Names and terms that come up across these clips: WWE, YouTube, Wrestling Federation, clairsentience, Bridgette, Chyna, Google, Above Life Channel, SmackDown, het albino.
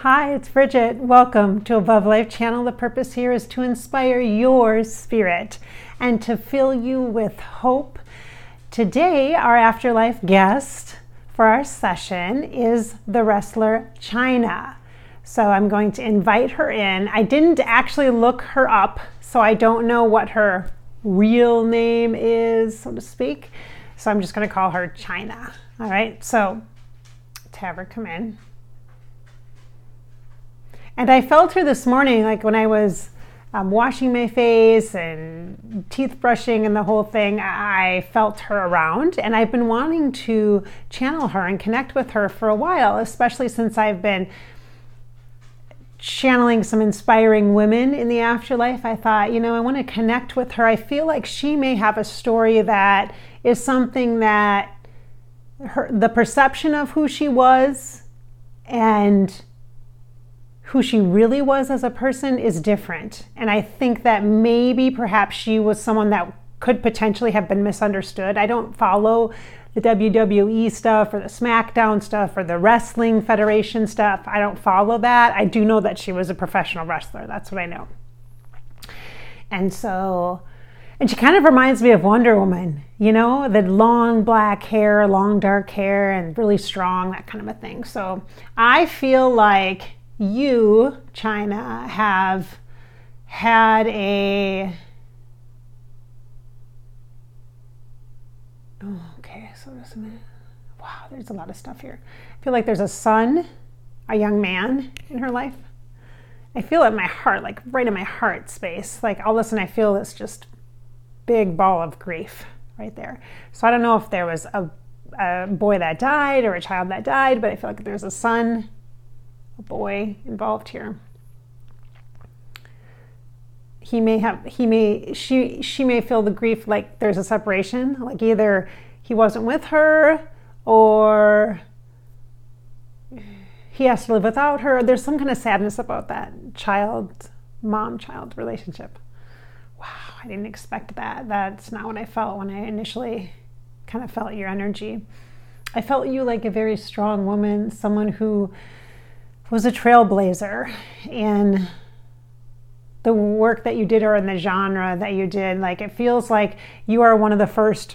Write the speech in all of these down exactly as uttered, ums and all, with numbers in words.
Hi, it's Bridget. Welcome to Above Life Channel. The purpose here is to inspire your spirit and to fill you with hope. Today, our afterlife guest for our session is the wrestler Chyna. So I'm going to invite her in. I didn't actually look her up, so I don't know what her real name is, so to speak. So I'm just going to call her Chyna. All right, so let's have her come in. And I felt her this morning, like when I was um, washing my face and teeth brushing and the whole thing, I felt her around. And I've been wanting to channel her and connect with her for a while, especially since I've been channeling some inspiring women in the afterlife. I thought, you know, I want to connect with her. I feel like she may have a story that is something that her, the perception of who she was and who she really was as a person is different. And I think that maybe perhaps she was someone that could potentially have been misunderstood. I don't follow the W W E stuff or the SmackDown stuff or the Wrestling Federation stuff. I don't follow that. I do know that she was a professional wrestler. That's what I know. And so, and she kind of reminds me of Wonder Woman, you know, the long black hair, long dark hair, and really strong, that kind of a thing. So I feel like you, Chyna, have had a, oh, okay, so just a minute. Wow, there's a lot of stuff here. I feel like there's a son, a young man in her life. I feel it in my heart, like right in my heart space. Like all of a sudden I feel this just big ball of grief right there. So I don't know if there was a, a boy that died or a child that died, but I feel like there's a son, a boy involved here. He may have, he may, she, she may feel the grief like there's a separation, like either he wasn't with her or he has to live without her. There's some kind of sadness about that child, mom-child relationship. Wow, I didn't expect that. That's not what I felt when I initially kind of felt your energy. I felt you like a very strong woman, someone who was a trailblazer in the work that you did or in the genre that you did. Like it feels like you are one of the first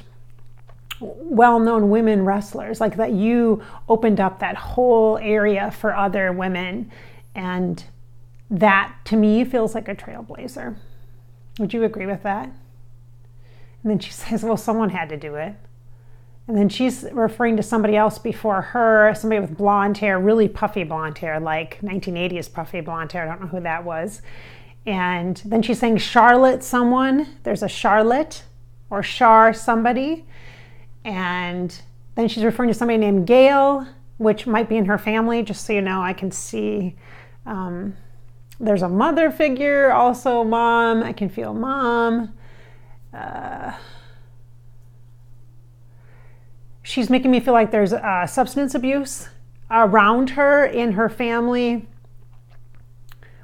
well-known women wrestlers, like that you opened up that whole area for other women. And that to me feels like a trailblazer. Would you agree with that? And then she says, well, someone had to do it. And then she's referring to somebody else before her, somebody with blonde hair, really puffy blonde hair, like nineteen eighties puffy blonde hair. I don't know who that was. And then she's saying Charlotte someone. There's a Charlotte or Char somebody. And then she's referring to somebody named Gail, which might be in her family. Just so you know, I can see um, there's a mother figure, also mom. I can feel mom. Uh, She's making me feel like there's uh, substance abuse around her, in her family,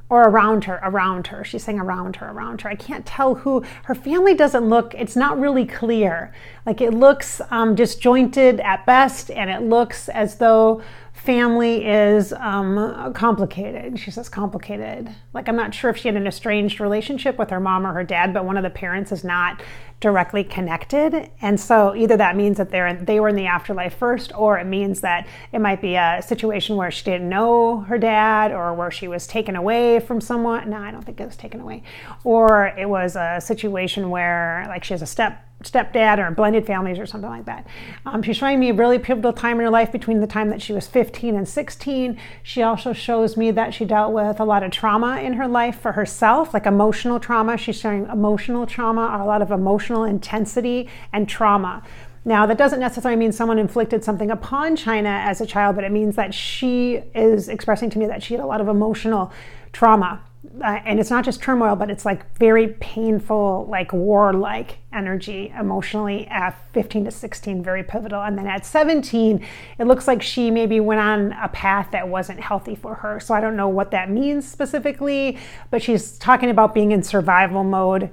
or around her, around her. She's saying around her, around her. I can't tell who. Her family doesn't look, it's not really clear. Like it looks um, disjointed at best, and it looks as though family is um, complicated. She says complicated. Like I'm not sure if she had an estranged relationship with her mom or her dad, but one of the parents is not directly connected. And so either that means that they're they were in the afterlife first, or it means that it might be a situation where she didn't know her dad, or where she was taken away from someone. No, I don't think it was taken away. Or it was a situation where like she has a step stepdad or blended families or something like that. Um, she's showing me a really pivotal time in her life between the time that she was fifteen and sixteen. She also shows me that she dealt with a lot of trauma in her life for herself, like emotional trauma. She's sharing emotional trauma, a lot of emotional intensity and trauma. Now, that doesn't necessarily mean someone inflicted something upon Chyna as a child, but it means that she is expressing to me that she had a lot of emotional trauma. Uh, and it's not just turmoil, but it's like very painful, like warlike energy emotionally at fifteen to sixteen, very pivotal. And then at seventeen, it looks like she maybe went on a path that wasn't healthy for her. So I don't know what that means specifically, but she's talking about being in survival mode,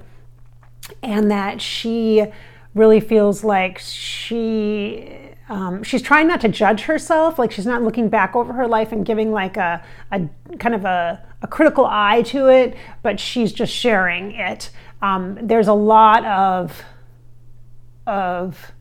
and that she really feels like she Um, she's trying not to judge herself, like she's not looking back over her life and giving like a, a kind of a, a critical eye to it, but she's just sharing it. Um, there's a lot of, of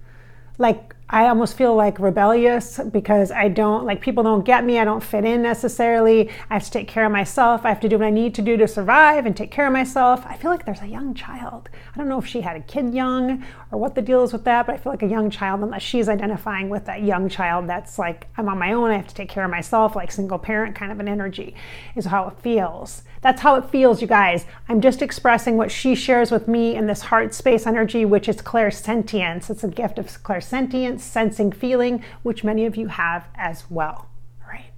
like, I almost feel like rebellious because I don't, like people don't get me, I don't fit in necessarily, I have to take care of myself, I have to do what I need to do to survive and take care of myself. I feel like there's a young child. I don't know if she had a kid young or what the deal is with that, but I feel like a young child, unless she's identifying with that young child that's like, I'm on my own, I have to take care of myself, like single parent kind of an energy is how it feels. That's how it feels, you guys. I'm just expressing what she shares with me in this heart space energy, which is clairsentience. It's a gift of clairsentience, sensing feeling, which many of you have as well. All right.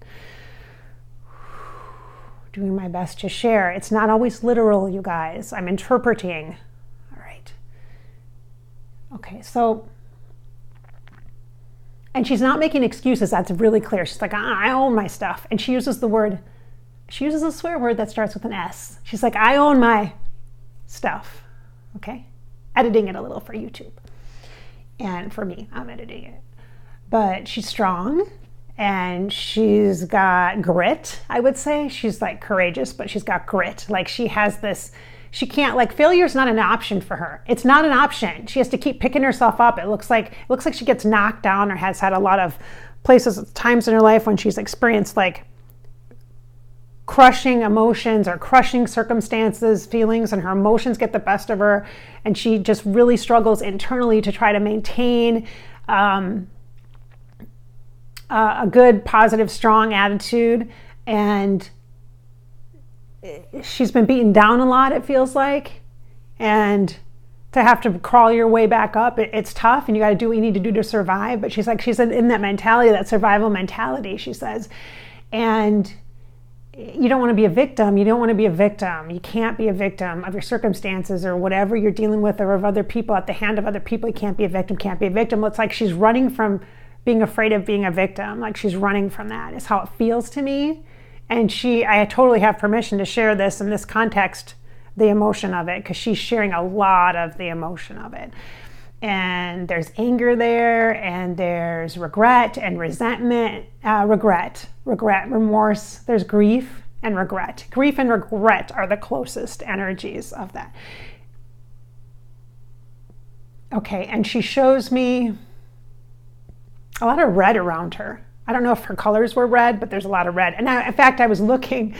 Doing my best to share. It's not always literal, you guys. I'm interpreting. All right. Okay, so... and she's not making excuses. That's really clear. She's like, I own my stuff. And she uses the word... she uses a swear word that starts with an S. She's like, I own my stuff, okay? Editing it a little for YouTube. And for me, I'm editing it. But she's strong and she's got grit, I would say. She's like courageous, but she's got grit. Like she has this, she can't, like failure's not an option for her. It's not an option. She has to keep picking herself up. It looks like, it looks like she gets knocked down or has had a lot of places, times in her life when she's experienced like crushing emotions or crushing circumstances, feelings, and her emotions get the best of her, and she just really struggles internally to try to maintain um, a good, positive, strong attitude. And she's been beaten down a lot, it feels like, and to have to crawl your way back up, it, it's tough, and you got to do what you need to do to survive. But she's like, she's in that mentality, that survival mentality, she says. And you don't want to be a victim. You don't want to be a victim. You can't be a victim of your circumstances or whatever you're dealing with or of other people, at the hand of other people. You can't be a victim, can't be a victim. It's like she's running from being afraid of being a victim. Like she's running from that is how it feels to me. And she, I totally have permission to share this in this context, the emotion of it, because she's sharing a lot of the emotion of it. And there's anger there, and there's regret and resentment, uh, regret, regret, remorse. There's grief and regret. Grief and regret are the closest energies of that. Okay, and she shows me a lot of red around her. I don't know if her colors were red, but there's a lot of red. And I, in fact, I was looking,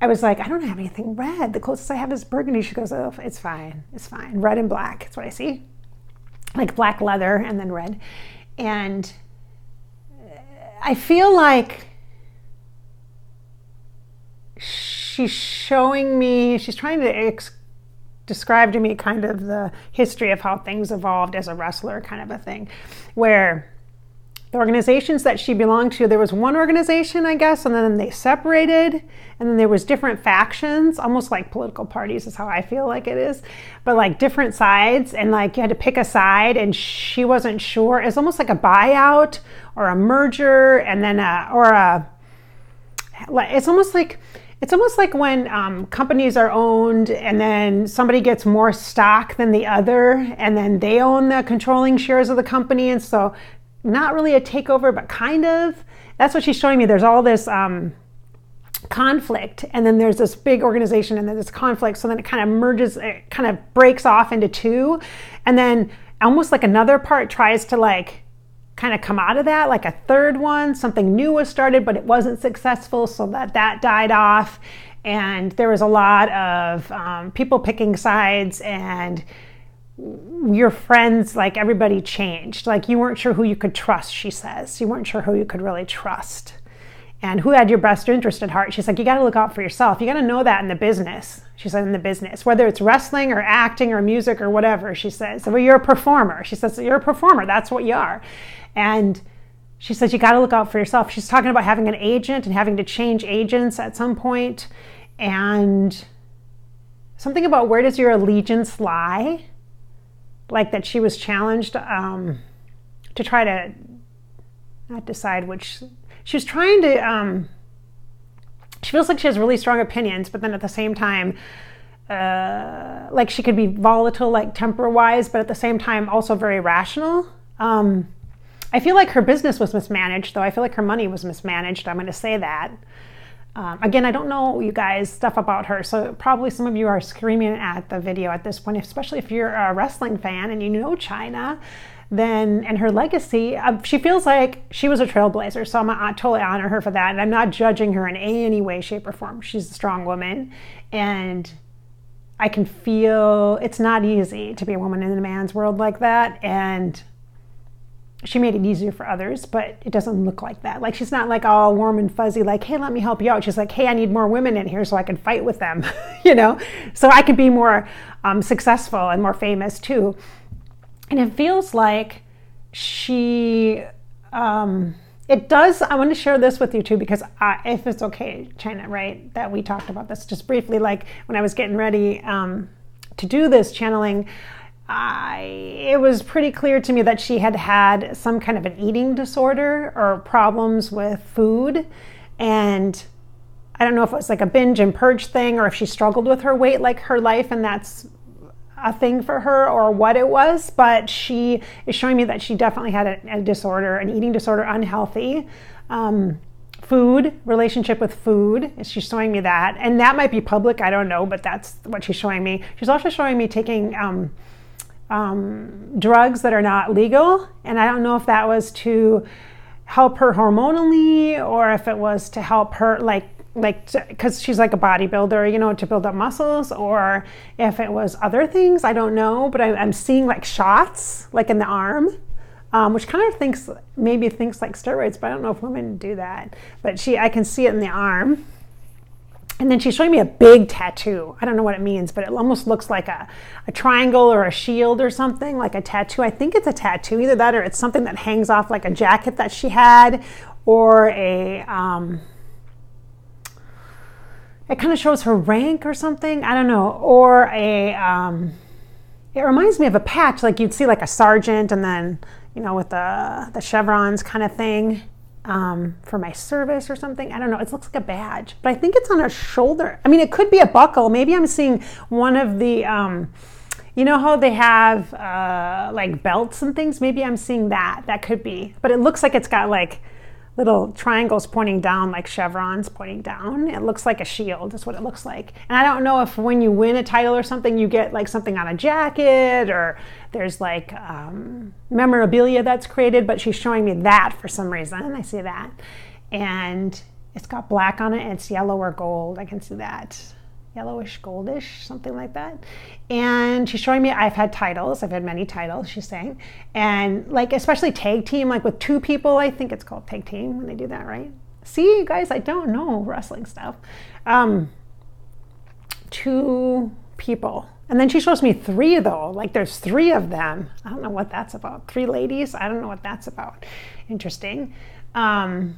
I was like, I don't have anything red. The closest I have is burgundy. She goes, oh, it's fine, it's fine. Red and black, that's what I see. Like black leather and then red. And I feel like she's showing me, she's trying to ex- describe to me kind of the history of how things evolved as a wrestler, kind of a thing, where the organizations that she belonged to, there was one organization, I guess, and then they separated, and then there was different factions, almost like political parties is how I feel like it is, but like different sides, and like you had to pick a side, and she wasn't sure. It's almost like a buyout or a merger, and then a, or a, it's almost like, it's almost like when um, companies are owned and then somebody gets more stock than the other, and then they own the controlling shares of the company, and so not really a takeover, but kind of. That's what she's showing me. There's all this um, conflict, and then there's this big organization, and then there's conflict, so then it kind of merges, it kind of breaks off into two, and then almost like another part tries to like kind of come out of that, like a third one, something new was started, but it wasn't successful, so that that died off, and there was a lot of um, people picking sides, and your friends, like everybody changed. Like you weren't sure who you could trust, she says. You weren't sure who you could really trust and who had your best interest at heart. She's like, you got to look out for yourself. You got to know that in the business. She said, in the business, whether it's wrestling or acting or music or whatever, she says. Well, you're a performer. She says, you're a performer. That's what you are. And she says, you got to look out for yourself. She's talking about having an agent and having to change agents at some point. And something about where does your allegiance lie? Like that she was challenged um, to try to not decide which, she was trying to, um, she feels like she has really strong opinions, but then at the same time, uh, like she could be volatile, like temper-wise, but at the same time also very rational. Um, I feel like her business was mismanaged, though. I feel like her money was mismanaged. I'm going to say that. Um, again, I don't know, you guys, stuff about her. So probably some of you are screaming at the video at this point, especially if you're a wrestling fan and you know Chyna, then and her legacy. Uh, she feels like she was a trailblazer, so I'm uh, totally honor her for that. And I'm not judging her in any way, shape, or form. She's a strong woman, and I can feel it's not easy to be a woman in a man's world like that. And she made it easier for others, but it doesn't look like that. Like, she's not like all warm and fuzzy, like, hey, let me help you out. She's like, hey, I need more women in here so I can fight with them, you know, so I could be more um, successful and more famous too. And it feels like she, um, it does, I want to share this with you too, because I, if it's okay, Chyna, right, that we talked about this just briefly, like when I was getting ready um, to do this channeling, I, it was pretty clear to me that she had had some kind of an eating disorder or problems with food. And I don't know if it was like a binge and purge thing, or if she struggled with her weight like her life and that's a thing for her, or what it was, but she is showing me that she definitely had a, a disorder, an eating disorder, unhealthy um, food, relationship with food. And she's showing me that. And that might be public, I don't know, but that's what she's showing me. She's also showing me taking um, um, drugs that are not legal. And I don't know if that was to help her hormonally, or if it was to help her like like because she's like a bodybuilder, you know, to build up muscles, or if it was other things, I don't know. But I, I'm seeing like shots like in the arm, um, which kind of thinks maybe thinks like steroids, but I don't know if women do that. But she, I can see it in the arm. And then she's showing me a big tattoo. I don't know what it means, but it almost looks like a, a triangle or a shield or something, like a tattoo. I think it's a tattoo, either that or it's something that hangs off like a jacket that she had, or a um, it kind of shows her rank or something, I don't know, or a, um, it reminds me of a patch, like you'd see like a sergeant, and then, you know, with the, the chevrons kind of thing, um, for my service or something, I don't know, it looks like a badge, but I think it's on her shoulder. I mean, it could be a buckle. Maybe I'm seeing one of the, um, you know how they have uh, like belts and things, maybe I'm seeing that, that could be, but it looks like it's got like little triangles pointing down, like chevrons pointing down. It looks like a shield, is what it looks like. And I don't know if when you win a title or something, you get like something on a jacket, or there's like um, memorabilia that's created, but she's showing me that for some reason. I see that. And it's got black on it, and it's yellow or gold. I can see that. Yellowish, goldish, something like that. And she's showing me I've had titles. I've had many titles, she's saying. And like, especially tag team, like with two people, I think it's called tag team when they do that, right? See, you guys, I don't know wrestling stuff. Um, two people. And then she shows me three, though. Like, there's three of them. I don't know what that's about. Three ladies? I don't know what that's about. Interesting. Um,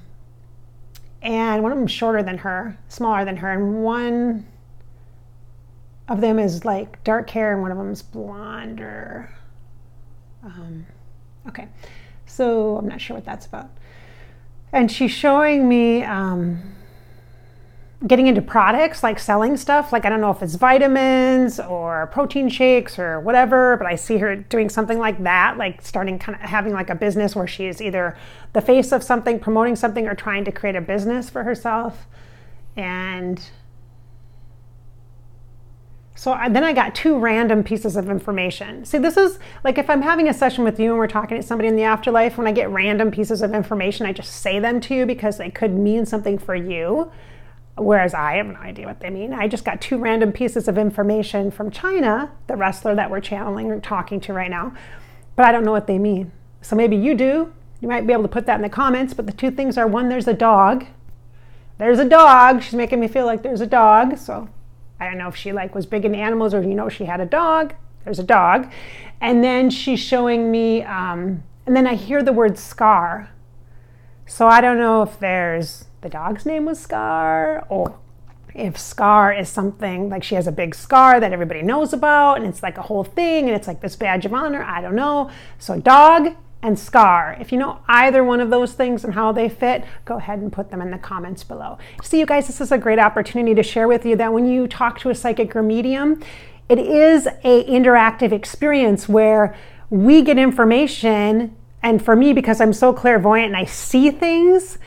and one of them shorter than her, smaller than her, and one of them is like dark hair, and one of them is blonder. Um, okay, so I'm not sure what that's about. And she's showing me um, getting into products, like selling stuff. Like, I don't know if it's vitamins or protein shakes or whatever, but I see her doing something like that, like starting kind of having like a business where she is either the face of something, promoting something, or trying to create a business for herself. And So I, then I got two random pieces of information. See, this is like if I'm having a session with you and we're talking to somebody in the afterlife, when I get random pieces of information, I just say them to you because they could mean something for you, whereas I have no idea what they mean. I just got two random pieces of information from Chyna, the wrestler that we're channeling or talking to right now, but I don't know what they mean. So maybe you do. You might be able to put that in the comments, but the two things are, one, there's a dog. There's a dog. She's making me feel like there's a dog, so I don't know if she like was big into animals, or, you know, she had a dog. There's a dog. And then she's showing me, um, and then I hear the word scar. So I don't know if there's, the dog's name was Scar, or if scar is something, like she has a big scar that everybody knows about, and it's like a whole thing, and it's like this badge of honor. I don't know. So dog and scar. If you know either one of those things and how they fit, go ahead and put them in the comments below. See, you guys, this is a great opportunity to share with you that when you talk to a psychic or medium, it is a interactive experience where we get information And for me, because I'm so clairvoyant and I see things,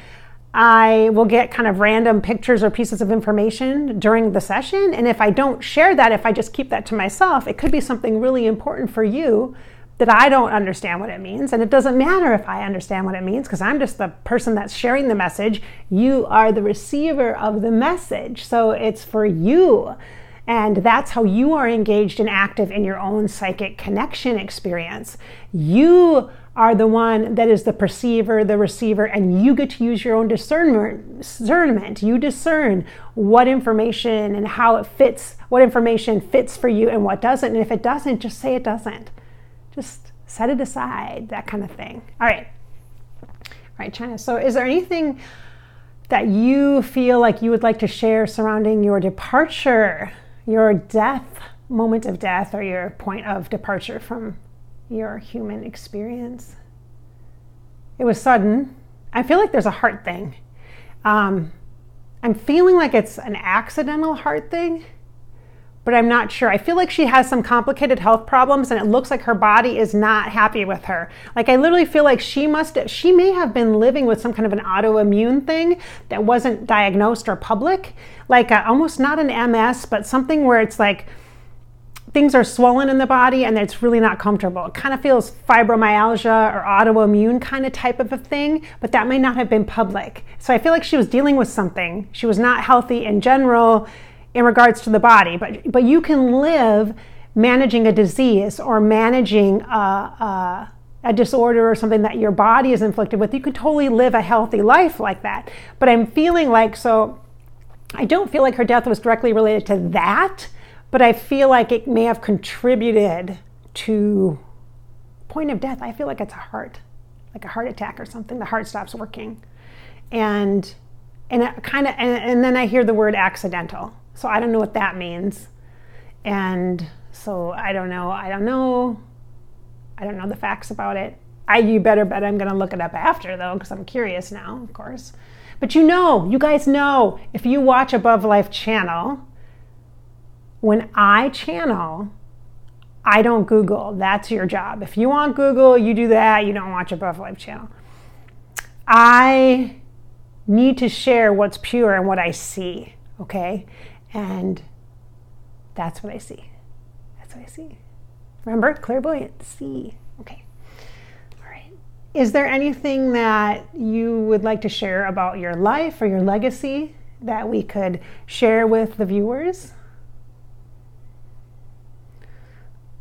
I will get kind of random pictures or pieces of information during the session. And if I don't share that, if I just keep that to myself, it could be something really important for you that I don't understand what it means. And it doesn't matter if I understand what it means, because I'm just the person that's sharing the message. You are the receiver of the message. So it's for you. And that's how you are engaged and active in your own psychic connection experience. You are the one that is the perceiver, the receiver, and you get to use your own discernment. You discern what information and how it fits, what information fits for you and what doesn't. And if it doesn't, just say it doesn't. Just set it aside, that kind of thing. All right. All right, Chyna. So is there anything that you feel like you would like to share surrounding your departure, your death, moment of death, or your point of departure from your human experience? It was sudden. I feel like there's a heart thing. Um, I'm feeling like it's an accidental heart thing, but I'm not sure. I feel like she has some complicated health problems and it looks like her body is not happy with her. Like I literally feel like she must, she may have been living with some kind of an autoimmune thing that wasn't diagnosed or public. Like a, almost not an M S, but something where it's like things are swollen in the body and it's really not comfortable. It kind of feels fibromyalgia or autoimmune kind of type of a thing, but that may not have been public. So I feel like she was dealing with something. She was not healthy in general in regards to the body, but but you can live managing a disease or managing a, a, a disorder or something that your body is inflicted with. You can totally live a healthy life like that. But I'm feeling like, so I don't feel like her death was directly related to that, but I feel like it may have contributed to point of death. I feel like it's a heart, like a heart attack or something. The heart stops working. And and it kind of and, and then I hear the word accidental. So I don't know what that means. And so I don't know. I don't know. I don't know the facts about it. I you better bet I'm going to look it up after, though, because I'm curious now, of course. But you know, you guys know, if you watch Above Life Channel, when I channel, I don't Google. That's your job. If you want Google, you do that. You don't watch Above Life Channel. I need to share what's pure and what I see. Okay, and that's what I see. That's what I see. Remember, clairvoyant, see. Okay, all right. Is there anything that you would like to share about your life or your legacy that we could share with the viewers?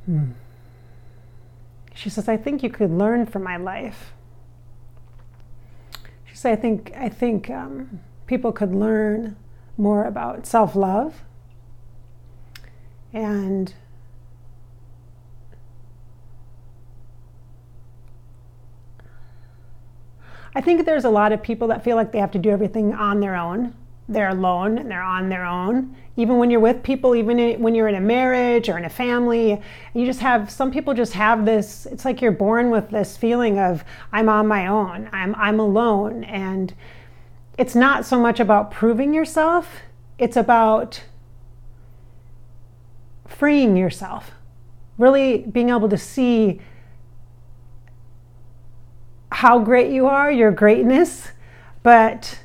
Hmm. She says, I think you could learn from my life. She said, I think, I think um, people could learn more about self-love and I think there's a lot of people that feel like they have to do everything on their own. They're alone and they're on their own. Even when you're with people, even when you're in a marriage or in a family, you just have, some people just have this, it's like you're born with this feeling of I'm on my own, I'm I'm alone. And it's not so much about proving yourself, it's about freeing yourself. Really being able to see how great you are, your greatness, but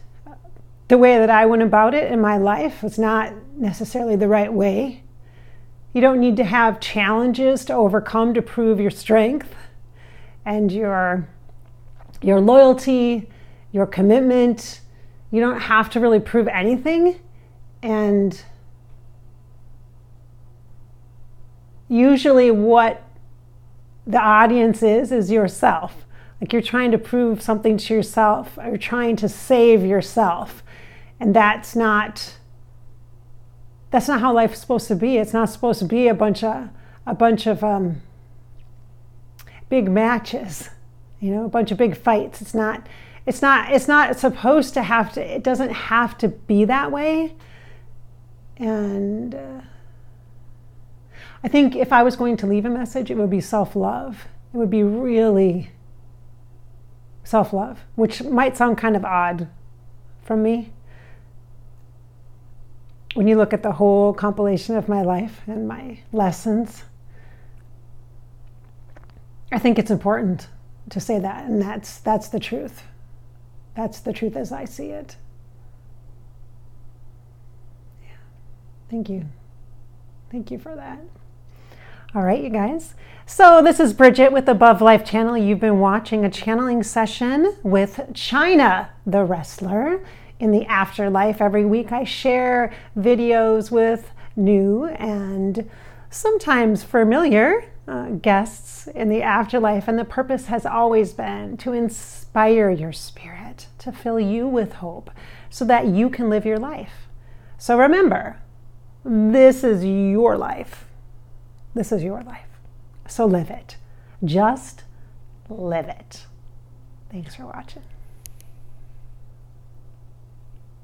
the way that I went about it in my life was not necessarily the right way. You don't need to have challenges to overcome to prove your strength and your, your loyalty, your commitment. You don't have to really prove anything, and usually what the audience is, is yourself. Like you're trying to prove something to yourself, or you're trying to save yourself, and that's not, that's not how life's supposed to be. It's not supposed to be a bunch of, a bunch of um, big matches, you know, a bunch of big fights. It's not. It's not, it's not supposed to have to, it doesn't have to be that way. And uh, I think if I was going to leave a message, it would be self-love. It would be really self-love, which might sound kind of odd from me when you look at the whole compilation of my life and my lessons. I think it's important. to say that, and that's that's the truth. That's the truth as I see it. Yeah. Thank you. Thank you for that. All right, you guys. So this is Bridget with Above Life Channel. You've been watching a channeling session with Chyna, the wrestler, in the afterlife. Every week I share videos with new and sometimes familiar uh, guests in the afterlife, and the purpose has always been to inspire your spirit, to fill you with hope so that you can live your life. So remember, this is your life. This is your life. So live it. Just live it. Thanks for watching.